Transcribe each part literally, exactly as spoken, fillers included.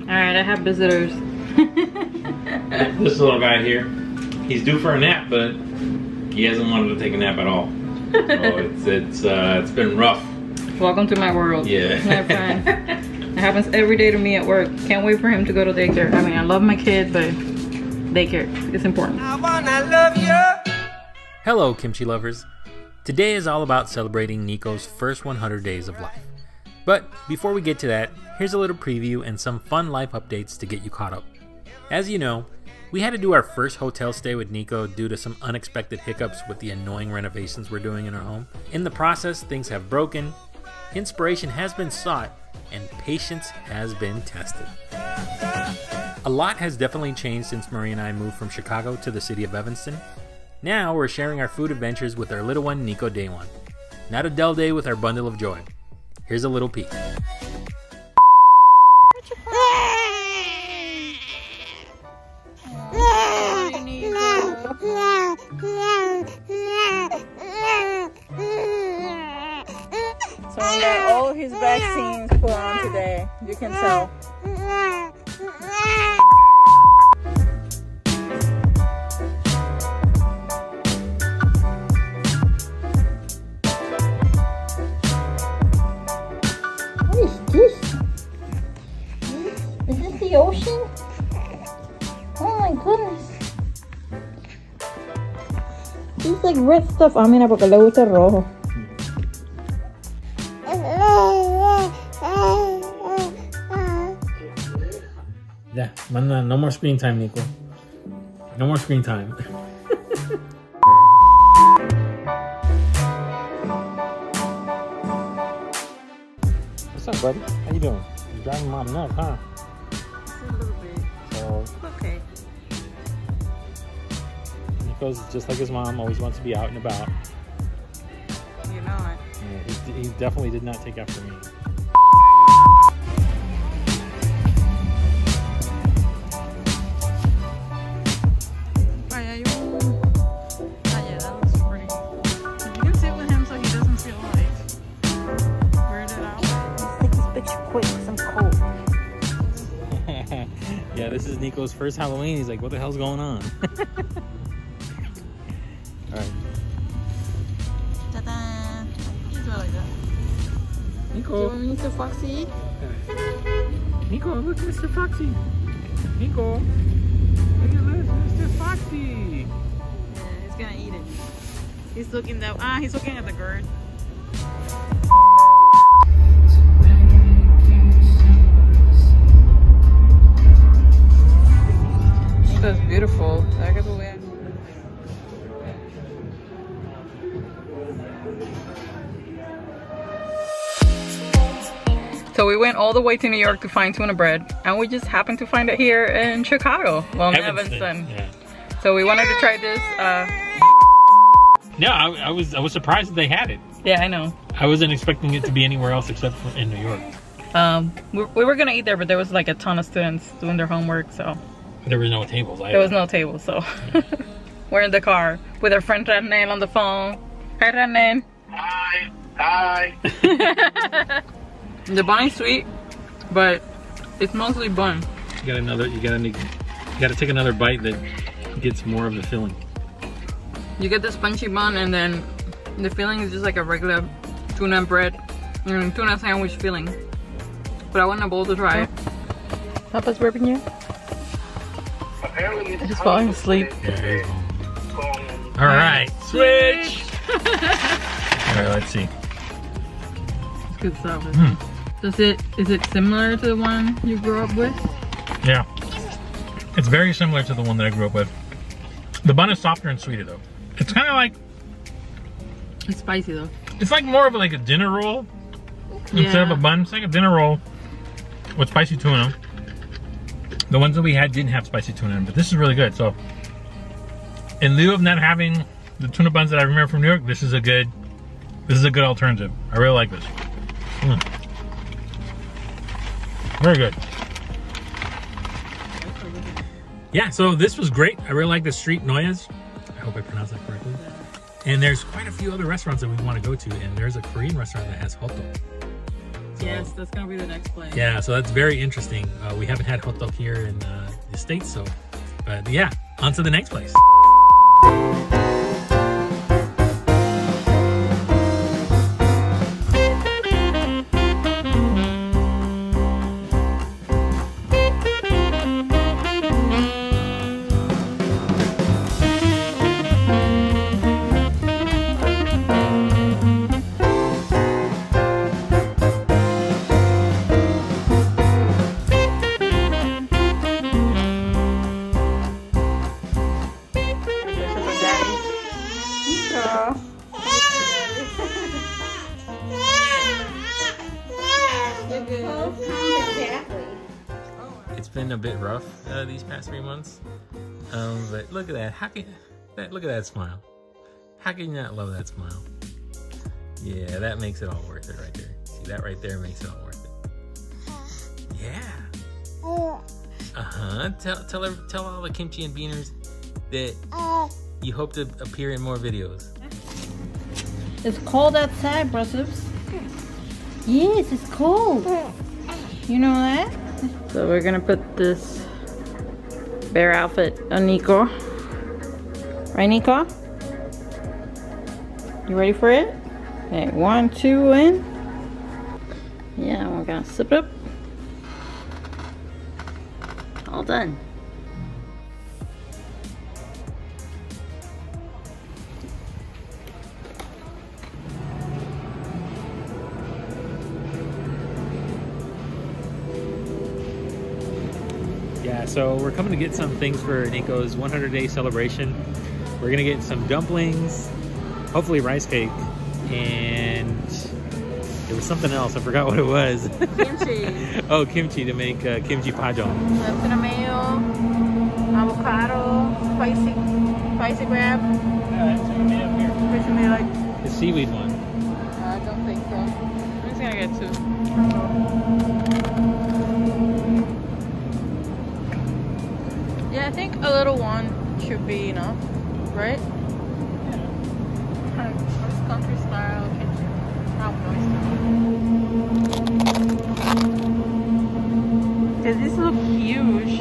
Alright, I have visitors. This little guy here, he's due for a nap, but he hasn't wanted to take a nap at all. So it's it's uh, it's been rough. Welcome to my world. Yeah. My friend. It happens every day to me at work. Can't wait for him to go to daycare. I mean, I love my kid, but daycare is important. I wanna love you. Hello, kimchi lovers. Today is all about celebrating Nico's first one hundred days of life. But before we get to that, here's a little preview and some fun life updates to get you caught up. As you know, we had to do our first hotel stay with Nico due to some unexpected hiccups with the annoying renovations we're doing in our home. In the process, things have broken, inspiration has been sought, and patience has been tested. A lot has definitely changed since Marie and I moved from Chicago to the city of Evanston. Now we're sharing our food adventures with our little one, Nico Daewon. Not a dull day with our bundle of joy. Here's a little peek. Someone got all his vaccines put on today, you can tell. What is this? Is this the ocean? Oh my goodness. This is like red stuff. I mean, I'm gonna go with the rojo. Yeah, no more screen time, Nico. No more screen time. What's up, buddy? How you doing? You driving mom nuts, huh? Just a little bit. So, okay. Nico's just like his mom, always wants to be out and about. You're not. Yeah, he, he definitely did not take after me. Yeah, this is Nico's first Halloween. He's like, what the hell's going on? Alright. Ta-da! He's like that. Nico! Do you want Mister Foxy? Nico, look at Mister Foxy! Nico! Look at this, Mister Foxy! Yeah, he's gonna eat it. He's looking that- ah, he's looking at the bird. That's beautiful. I get the way. So we went all the way to New York to find tuna bread, and we just happened to find it here in Chicago. Well, in Evanston. Evanston. Yeah. So we wanted to try this. Uh... Yeah, I, I was I was surprised that they had it. Yeah, I know. I wasn't expecting it to be anywhere else except for in New York. Um, we, we were gonna eat there, but there was like a ton of students doing their homework, so. There was no tables either. There was no tables, so. We're in the car with our friend Ranel on the phone. Hi, Ranel. Hi. Hi. The bun is sweet, but it's mostly bun. You got another, you gotta, you gotta take another bite that gets more of the filling. You get the spongy bun, and then the filling is just like a regular tuna bread, and tuna sandwich filling. But I want a bowl to try it. Stop us burping you. I just falling asleep. Yeah. All right, switch. All right, let's see. It's good stuff. Mm. Does it? Is it similar to the one you grew up with? Yeah, it's very similar to the one that I grew up with. The bun is softer and sweeter though. It's kind of like. It's spicy though. It's like more of like a dinner roll yeah. instead of a bun. It's like a dinner roll with spicy tuna. The ones that we had didn't have spicy tuna in, but this is really good. So, in lieu of not having the tuna buns that I remember from New York, this is a good, this is a good alternative. I really like this. Mm. Very good. Yeah. So this was great. I really like the street noyas. I hope I pronounced that correctly. And there's quite a few other restaurants that we want to go to, and there's a Korean restaurant that has hotteok. So, yes, that's gonna be the next place. Yeah, so that's very interesting. Uh, we haven't had hotteok here in uh, the States, so, but yeah, on to the next place. A bit rough uh, these past three months, um, but look at that! How can that? Look at that smile! How can you not love that smile? Yeah, that makes it all worth it right there. See that right there makes it all worth it. Yeah. Uh huh. Tell tell her, tell all the kimchi and beaners that you hope to appear in more videos. It's cold outside, Brussels. Yes, it's cold. You know that. So we're gonna put this bear outfit on Nico. Right, Nico? You ready for it? Okay, one, two, and... yeah, we're gonna slip it up. All done. So we're coming to get some things for Nico's one hundred day celebration. We're gonna get some dumplings, hopefully rice cake, and there was something else. I forgot what it was. Kimchi. Oh, kimchi to make uh, kimchi pajong. That's the mayo, avocado, spicy, spicy grab. Yeah, that's gonna be up here. What's gonna be like? The seaweed one. Uh, I don't think so. I'm just gonna get two. Yeah, I think a little one should be enough, right? Yeah. It's country style kitchen. Not boy style. Does this look huge?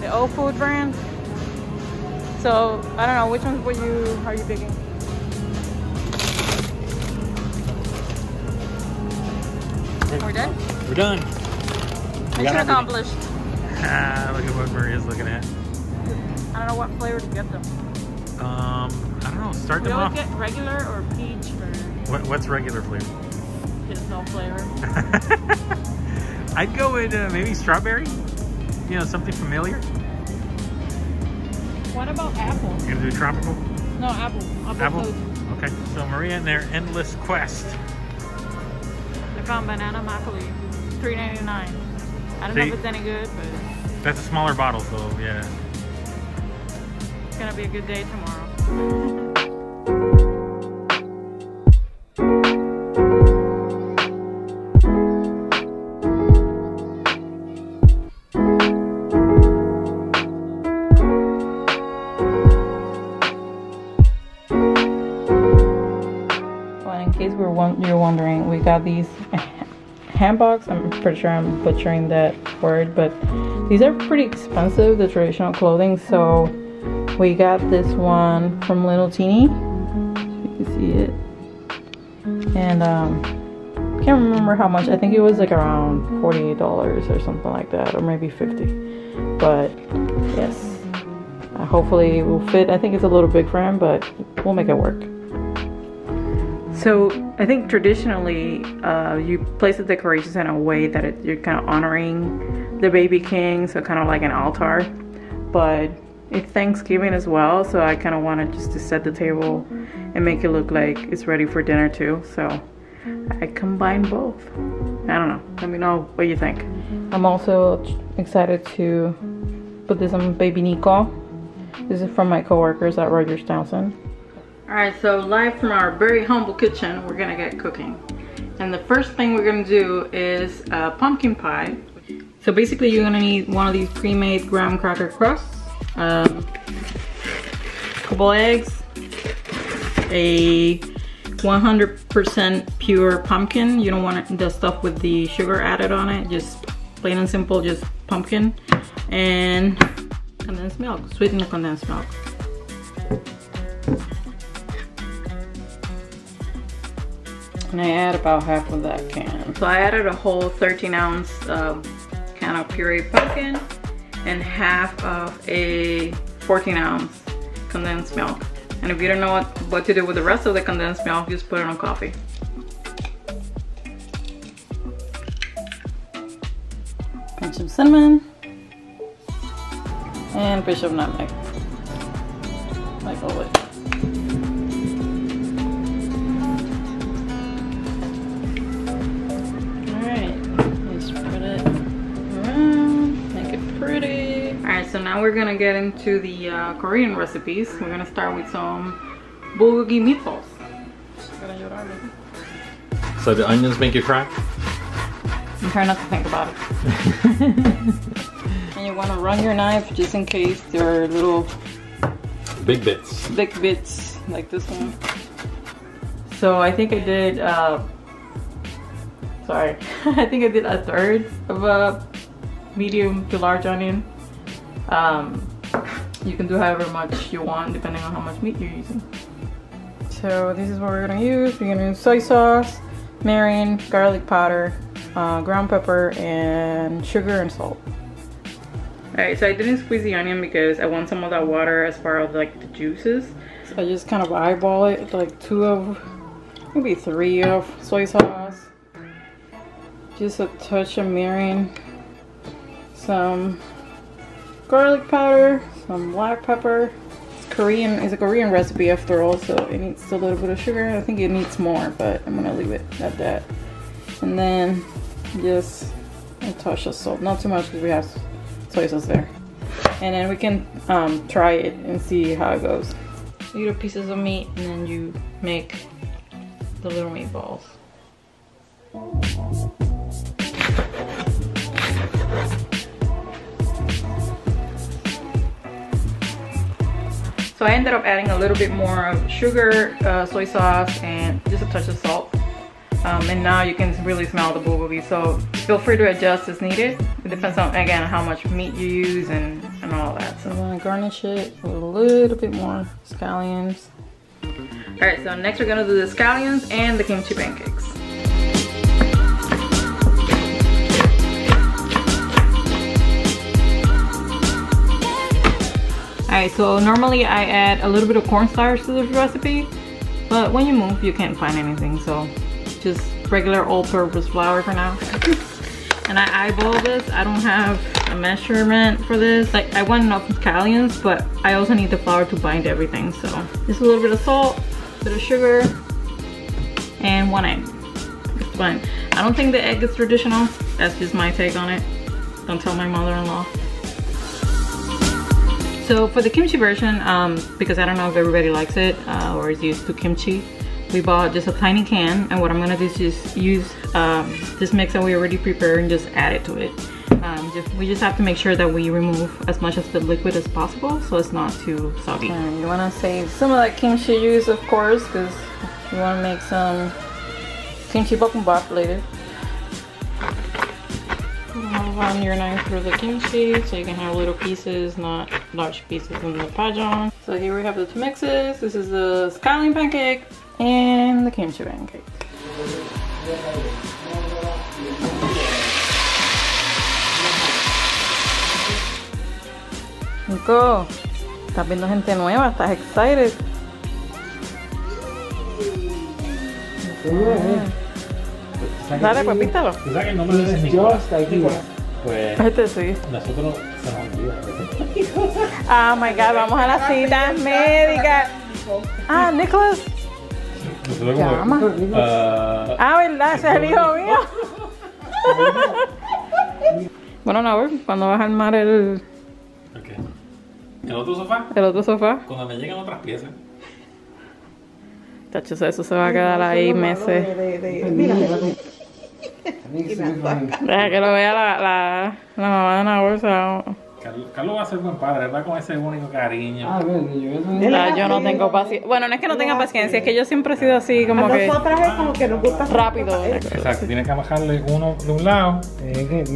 The old food brand. So I don't know which ones were you are you picking? We're done? We're done. Mission accomplished. Ah, look at what Maria's looking at. I don't know what flavor to get them. Um, I don't know. Start we them off. Get regular or peach or... What, what's regular flavor? There's no flavor. I'd go with uh, maybe strawberry. You know, something familiar. What about apple? You're going to do tropical? No, apple. Apple? Apple? Okay. So Maria and their endless quest. Found banana makgeolli, three ninety-nine. I don't See, know if it's any good, but... that's a smaller bottle, so yeah. It's gonna be a good day tomorrow. You're wondering, we got these hanboks. I'm pretty sure I'm butchering that word, but these are pretty expensive, the traditional clothing. So we got this one from Little Teeny, you can see it, and um can't remember how much. I think it was like around forty-eight dollars or something like that, or maybe fifty. But yes, uh, hopefully it will fit. I think it's a little big for him, but we'll make it work. So I think traditionally uh, you place the decorations in a way that it, you're kind of honoring the baby king, so kind of like an altar. But it's Thanksgiving as well, so I kind of wanted just to set the table and make it look like it's ready for dinner too. So I combined both. I don't know. Let me know what you think. I'm also excited to put this on baby Nico. This is from my coworkers at Rogers Townsend. Alright, so live from our very humble kitchen, we're gonna get cooking. And the first thing we're gonna do is uh, pumpkin pie. So basically you're gonna need one of these pre-made graham cracker crusts. Um, vegetable eggs, a one hundred percent pure pumpkin. You don't want the stuff with the sugar added on it, just plain and simple, just pumpkin, and condensed milk, sweetened condensed milk. And I add about half of that can. So I added a whole thirteen ounce uh, can of puree pumpkin and half of a fourteen ounce condensed milk. And if you don't know what, what to do with the rest of the condensed milk, just put it on coffee. Pinch of cinnamon and pinch of nutmeg, like always. So now we're gonna get into the uh, Korean recipes. We're gonna start with some bulgogi meatballs. So the onions make you cry? And try not to think about it. And you wanna run your knife just in case there are little... Big bits. Big bits, like this one. So I think I did, uh, sorry. I think I did a third of a medium to large onion. Um, you can do however much you want depending on how much meat you're using. So this is what we're gonna use. We're gonna use soy sauce, mirin, garlic powder, uh, ground pepper, and sugar and salt. Alright, so I didn't squeeze the onion because I want some of that water as far as like the juices. So I just kind of eyeball it, like two of, maybe three of soy sauce, just a touch of mirin, some garlic powder, some black pepper. It's Korean, it's a Korean recipe after all, so it needs a little bit of sugar. I think it needs more, but I'm gonna leave it at that. And then just a touch of salt, not too much because we have soy sauce there. And then we can um, try it and see how it goes. Little pieces of meat, and then you make the little meatballs. So I ended up adding a little bit more of sugar, uh, soy sauce, and just a touch of salt. Um, and now you can really smell the bulgogi, so feel free to adjust as needed. It depends on, again, how much meat you use and, and all that. So I'm gonna garnish it with a little bit more scallions. All right, so next we're gonna do the scallions and the kimchi pancakes. Alright, so normally I add a little bit of cornstarch to this recipe, but when you move you can't find anything, so just regular all-purpose flour for now. And I eyeball this. I don't have a measurement for this. Like, I want enough scallions, but I also need the flour to bind everything, so just a little bit of salt, a bit of sugar, and one egg. It's fine. I don't think the egg is traditional. That's just my take on it. Don't tell my mother-in-law. So for the kimchi version, um, because I don't know if everybody likes it uh, or is used to kimchi, we bought just a tiny can, and what I'm gonna do is just use um, this mix that we already prepared and just add it to it. Um, just, we just have to make sure that we remove as much of the liquid as possible so it's not too soggy. And you wanna save some of that kimchi juice, of course, because you wanna make some kimchi bokkeumbap later. Run your knife through the kimchi so you can have little pieces, not large pieces in the pajeon. So here we have the two mixes. This is the scallion pancake and the kimchi pancake. Nico, estás viendo gente nueva, estás excited. Dale, pues píntalo. Tú sabes que no me lo dices ninguna. Yo hasta aquí. Pues, este sí. Nosotros se nos olvida. Oh my god, vamos a las citas médicas. Ah, Nicholas. Nosotros como. Uh, ah, verdad, ese es el hijo mío. Bueno, no, cuando vas a armar el. Okay. ¿El otro sofá? El otro sofá. Cuando me llegan otras piezas. Tacho, eso se va a quedar ahí meses. Mira, deja que lo vea la, la, la mamá de Nahuel. Carlos va a ser buen padre, va con ese único cariño. Ah, yo, yo no tengo paciencia. Bueno, no es que no tenga paciencia, es que yo siempre he sido así, como que nosotras es como que nos gusta rápido. Exacto, tienes que bajarle uno de un lado.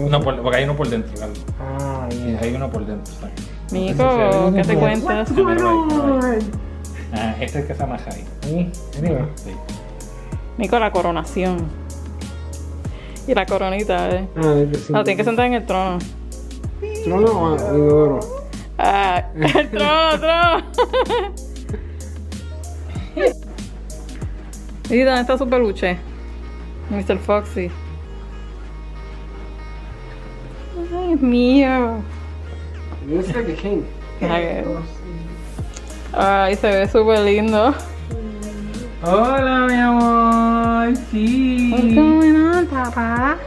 No, porque hay uno por dentro, Carlos. Ah, yeah. Hay uno por dentro. Nico, ¿qué te cuentas? Ah, este es que se amaja ahí. ¿Sí? Sí. Nico, la coronación. Y la coronita, eh. Ah, sí. La tienes que sentar en el trono. ¿Trono o inodoro? Ah, el trono, trono. ¿Y dónde está su peluche? mister Foxy. Ay, mío. Looks like a king. Ay, se ve súper lindo. Hola, mi amor. Sí. What's going on, papá?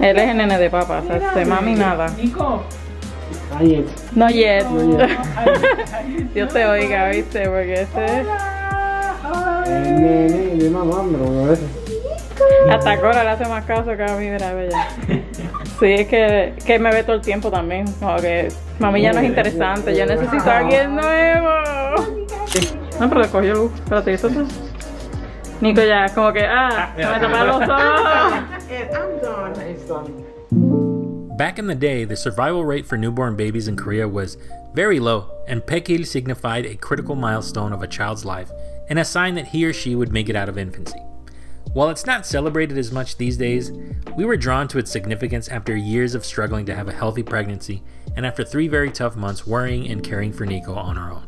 Él es el nene de papá, o sea, de mami nada. Nico. No yet. No yet. Dios te oiga, viste, porque este. El nene de mamá, pero hasta Cora le hace más caso que a mí, mira, bella. Sí, es que, que me ve todo el tiempo también. Como que mami ya no es interesante, yo necesito a alguien nuevo. No, pero le cogió luz. Espérate, ¿eso tú? Nico ya, como que, ah, me tapan los ojos. Back in the day, the survival rate for newborn babies in Korea was very low, and Baek-il signified a critical milestone of a child's life and a sign that he or she would make it out of infancy. While it's not celebrated as much these days, we were drawn to its significance after years of struggling to have a healthy pregnancy and after three very tough months worrying and caring for Nico on our own.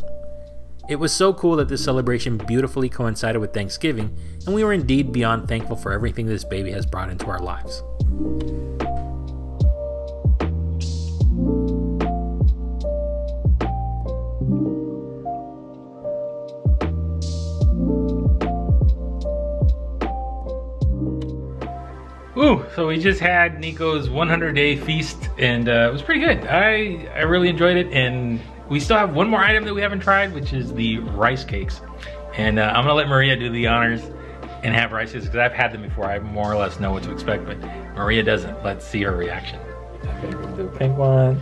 It was so cool that this celebration beautifully coincided with Thanksgiving, and we were indeed beyond thankful for everything this baby has brought into our lives. Ooh, so we just had Nico's one hundred day feast, and uh, it was pretty good. I, I really enjoyed it, and we still have one more item that we haven't tried, which is the rice cakes. And uh, I'm gonna let Maria do the honors and have rice cakes, because I've had them before. I more or less know what to expect, but Maria doesn't. Let's see her reaction. Okay, we'll do a pink one.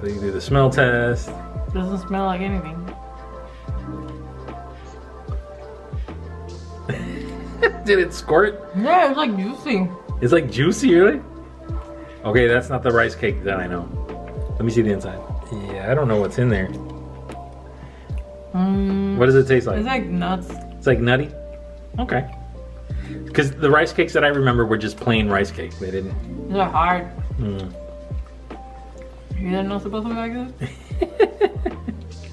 So you do the smell test. Doesn't smell like anything. Did it squirt? Yeah, it's like juicy. It's like juicy, really? Okay, that's not the rice cake that I know. Let me see the inside. Yeah, I don't know what's in there. Um, what does it taste like? It's like nuts. It's like nutty? Okay. Because the rice cakes that I remember were just plain rice cakes. They didn't. These are hard. Mm. You're not supposed to be like this?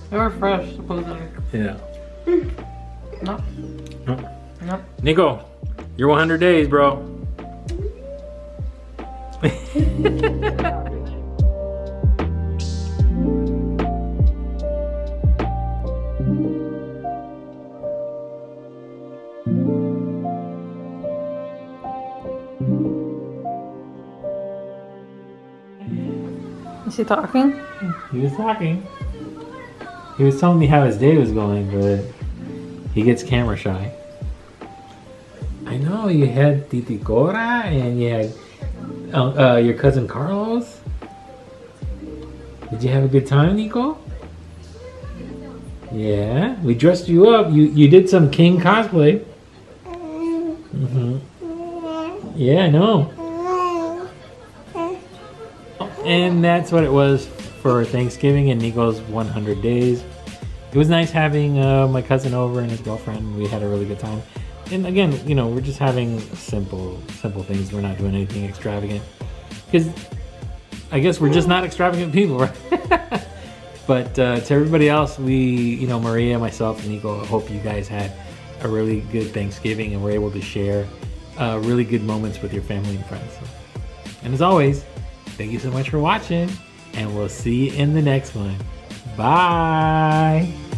They were fresh, supposedly. Yeah. No. No. No. Nico, you're one hundred days, bro. Is he talking? He was talking. He was telling me how his day was going, but he gets camera shy. I know, you had Titi Cora and you had uh, uh, your cousin Carlos. Did you have a good time, Nico? Yeah, we dressed you up. You you did some king cosplay. Mm-hmm. Yeah, I know. And that's what it was for Thanksgiving and Nico's one hundred days. It was nice having uh, my cousin over and his girlfriend. We had a really good time. And again, you know, we're just having simple, simple things. We're not doing anything extravagant. Because I guess we're just not extravagant people, right? But uh, to everybody else, we, you know, Maria, myself, and Nico, I hope you guys had a really good Thanksgiving and were able to share uh, really good moments with your family and friends. So, and as always, thank you so much for watching, and we'll see you in the next one. Bye!